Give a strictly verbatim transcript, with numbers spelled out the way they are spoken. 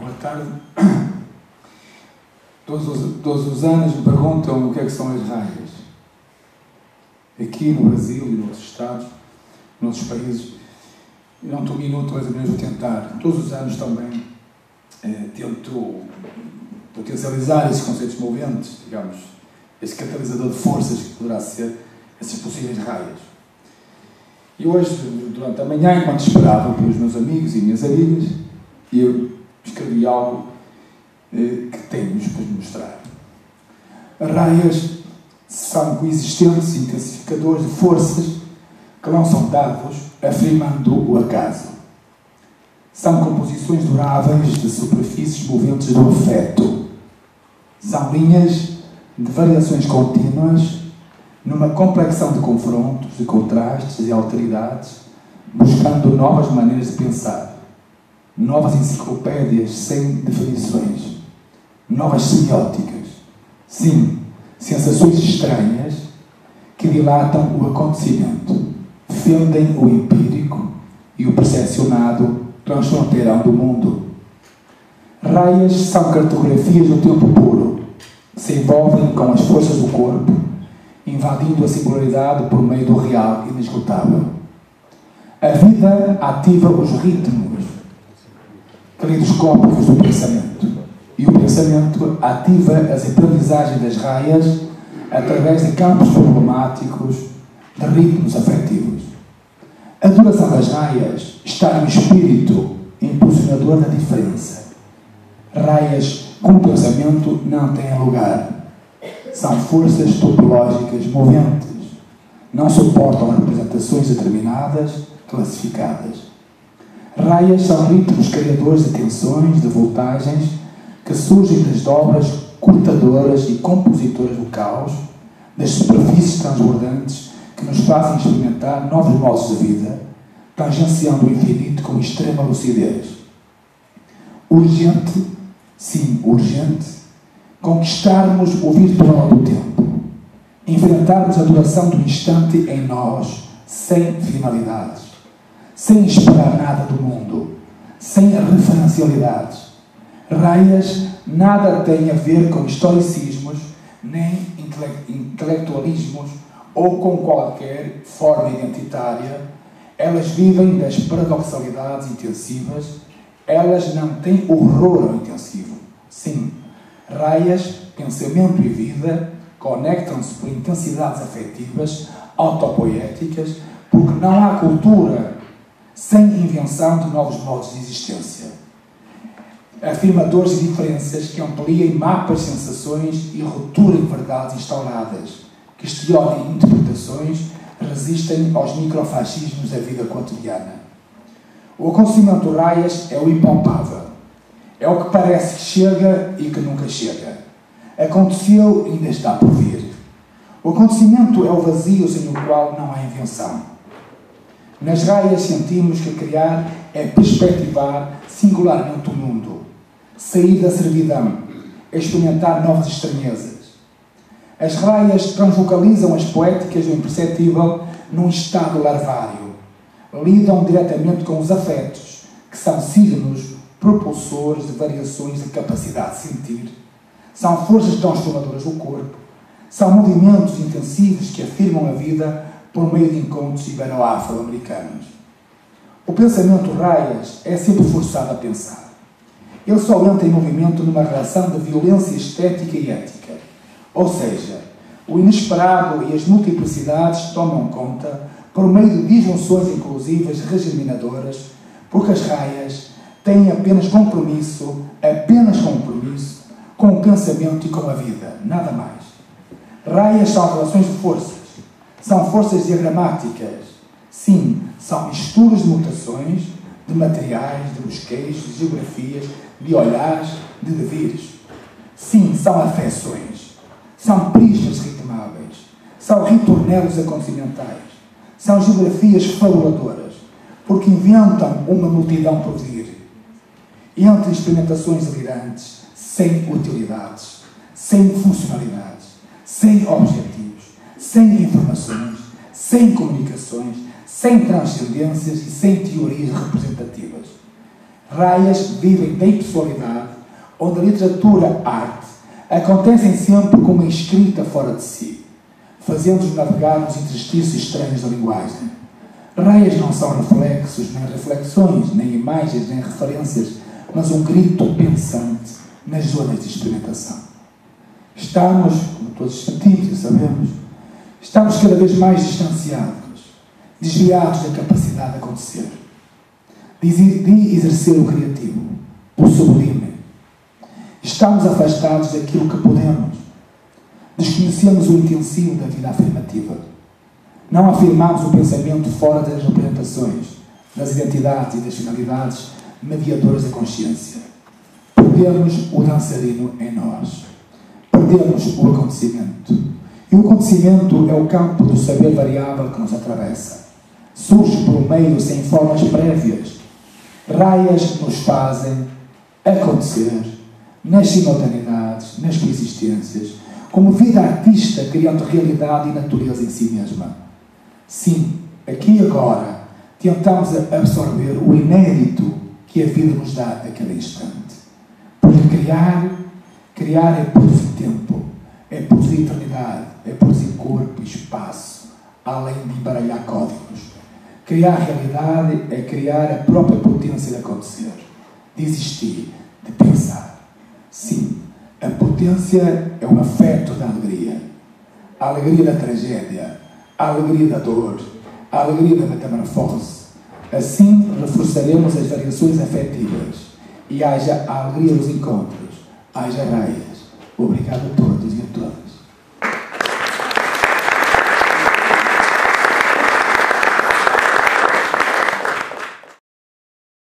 Boa tarde. Todos os, todos os anos me perguntam o que é que são as raias. Aqui no Brasil e noutros estados, noutros países, não estou um minuto mais ou menos a tentar. Todos os anos também eh, tento potencializar esses conceitos moventes, digamos, esse catalisador de forças que poderá ser essas possíveis raias. E hoje, durante a manhã, enquanto esperava pelos meus amigos e minhas amigas, eu escrevi algo eh, que tenho-vos para mostrar. Raias são coexistentes intensificadores de forças que não são dados afirmando o acaso. São composições duráveis de superfícies moventes do afeto. São linhas de variações contínuas numa complexão de confrontos, de contrastes e alteridades, buscando novas maneiras de pensar, novas enciclopédias sem definições, novas semióticas, sim, sensações estranhas que dilatam o acontecimento, fendem o empírico e o percepcionado transfronteirão do mundo. Raias são cartografias do tempo puro, que se envolvem com as forças do corpo, invadindo a singularidade por meio do real inesgotável. A vida ativa os ritmos caleidoscópicos do pensamento e o pensamento ativa as improvisagens das raias através de campos problemáticos de ritmos afetivos. A duração das raias está no espírito impulsionador da diferença. Raias com pensamento não têm lugar. São forças topológicas moventes, não suportam representações determinadas, classificadas. Raias são ritmos criadores de tensões, de voltagens, que surgem das dobras cortadoras e compositoras do caos, das superfícies transbordantes que nos fazem experimentar novos modos de vida, tangenciando o infinito com extrema lucidez. Urgente, sim, urgente, conquistarmos o virtual do tempo, enfrentarmos a duração do instante em nós, sem finalidades, sem esperar nada do mundo, sem referencialidades. Raias nada têm a ver com historicismos, nem intelectualismos ou com qualquer forma identitária. Elas vivem das paradoxalidades intensivas, elas não têm horror ao intensivo. Sim, raias, pensamento e vida conectam-se por intensidades afetivas, autopoéticas, porque não há cultura sem invenção de novos modos de existência. Afirmadores de diferenças que ampliem mapas, sensações e rupturem verdades instauradas, questionem interpretações, resistem aos microfascismos da vida cotidiana. O acontecimento de raias é o impalpável. É o que parece que chega e que nunca chega. Aconteceu e ainda está por vir. O acontecimento é o vazio sem o qual não há invenção. Nas raias sentimos que criar é perspectivar singularmente o mundo, sair da servidão, experimentar novas estranhezas. As raias transvocalizam as poéticas do imperceptível num estado larvário. Lidam diretamente com os afetos, que são signos propulsores de variações de capacidade de sentir, são forças transformadoras do corpo, são movimentos intensivos que afirmam a vida por meio de encontros ibero-afro-americanos. O pensamento raias é sempre forçado a pensar. Ele só entra em movimento numa relação de violência estética e ética, ou seja, o inesperado e as multiplicidades tomam conta por meio de disjunções inclusivas regerminadoras, porque as raias têm apenas compromisso, apenas compromisso, com o pensamento e com a vida, nada mais. Raias são relações de forças, são forças diagramáticas, sim, são misturas de mutações, de materiais, de busquejos, de geografias, de olhares, de devires. Sim, são afeções, são prismas ritmáveis, são ritornelos acontecimentais, são geografias fabuladoras, porque inventam uma multidão por vir. Entre experimentações delirantes, sem utilidades, sem funcionalidades, sem objetivos, sem informações, sem comunicações, sem transcendências e sem teorias representativas. Raias vivem da impessoalidade, onde a literatura, a arte, acontecem sempre com uma escrita fora de si, fazendo-os navegar nos interstícios estranhos da linguagem. Raias não são reflexos, nem reflexões, nem imagens, nem referências, mas um grito pensante nas zonas de experimentação. Estamos, como todos sentimos e sabemos, estamos cada vez mais distanciados, desviados da capacidade de acontecer, de exercer o criativo, o sublime. Estamos afastados daquilo que podemos. Desconhecemos o intensivo da vida afirmativa. Não afirmamos o pensamento fora das representações, das identidades e das finalidades mediadoras da consciência. Perdemos o dançarino em nós. Perdemos o acontecimento. E o acontecimento é o campo do saber variável que nos atravessa. Surge por meio sem formas prévias. Raias nos fazem acontecer nas simultaneidades, nas coexistências, como vida artista criando realidade e natureza em si mesma. Sim, aqui e agora tentamos absorver o inédito que a vida nos dá a cada instante. Porque criar, criar é produzir tempo, é produzir eternidade, é produzir corpo e espaço, além de embaralhar códigos. Criar a realidade é criar a própria potência de acontecer, de existir, de pensar. Sim, a potência é o afeto da alegria, a alegria da tragédia, a alegria da dor, a alegria da metamorfose. Assim, reforçaremos as variações afetivas e haja a alegria dos encontros, haja raias. Obrigado a todos.